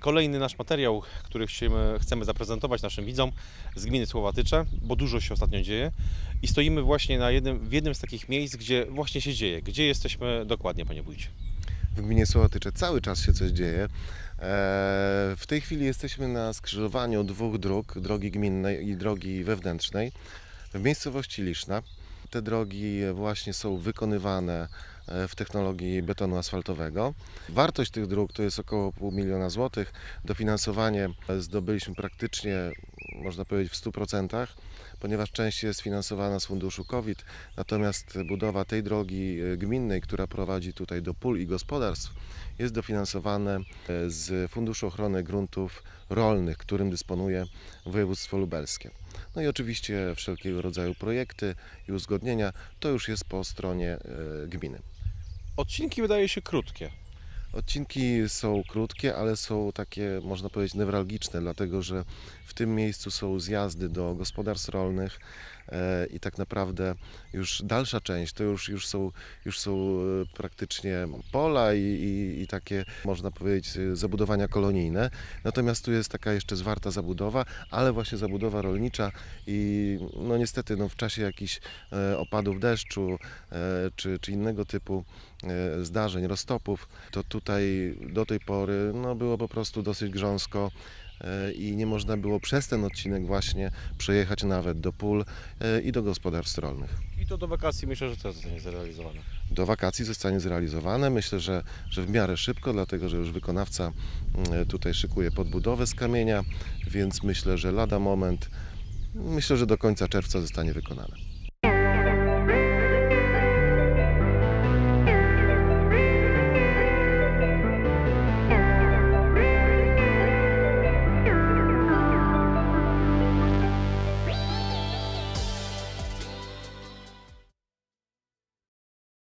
Kolejny nasz materiał, który chcemy zaprezentować naszym widzom z gminy Sławatycze, bo dużo się ostatnio dzieje i stoimy właśnie w jednym z takich miejsc, gdzie właśnie się dzieje. Gdzie jesteśmy dokładnie, panie wójcie? W gminie Sławatycze cały czas się coś dzieje. W tej chwili jesteśmy na skrzyżowaniu dwóch dróg, drogi gminnej i drogi wewnętrznej w miejscowości Liszna. Te drogi właśnie są wykonywane w technologii betonu asfaltowego. Wartość tych dróg to jest około 0,5 miliona złotych. Dofinansowanie zdobyliśmy praktycznie, można powiedzieć, w 100%, ponieważ część jest finansowana z funduszu COVID, natomiast budowa tej drogi gminnej, która prowadzi tutaj do pól i gospodarstw, jest dofinansowane z Funduszu Ochrony Gruntów Rolnych, którym dysponuje województwo lubelskie. No i oczywiście wszelkiego rodzaju projekty i uzgodnienia, to już jest po stronie gminy. Odcinki wydaje się krótkie. Odcinki są krótkie, ale są takie, można powiedzieć, newralgiczne, dlatego że w tym miejscu są zjazdy do gospodarstw rolnych i tak naprawdę już dalsza część to już są praktycznie pola i takie, można powiedzieć, zabudowania kolonijne. Natomiast tu jest taka jeszcze zwarta zabudowa, ale właśnie zabudowa rolnicza i no niestety w czasie jakichś opadów deszczu czy innego typu zdarzeń, roztopów, to tutaj do tej pory było po prostu dosyć grząsko i nie można było przez ten odcinek właśnie przejechać nawet do pól i do gospodarstw rolnych. I to do wakacji myślę, że to zostanie zrealizowane. Do wakacji zostanie zrealizowane. Myślę, że w miarę szybko, dlatego że już wykonawca tutaj szykuje podbudowę z kamienia, więc myślę, że lada moment, myślę, że do końca czerwca zostanie wykonane.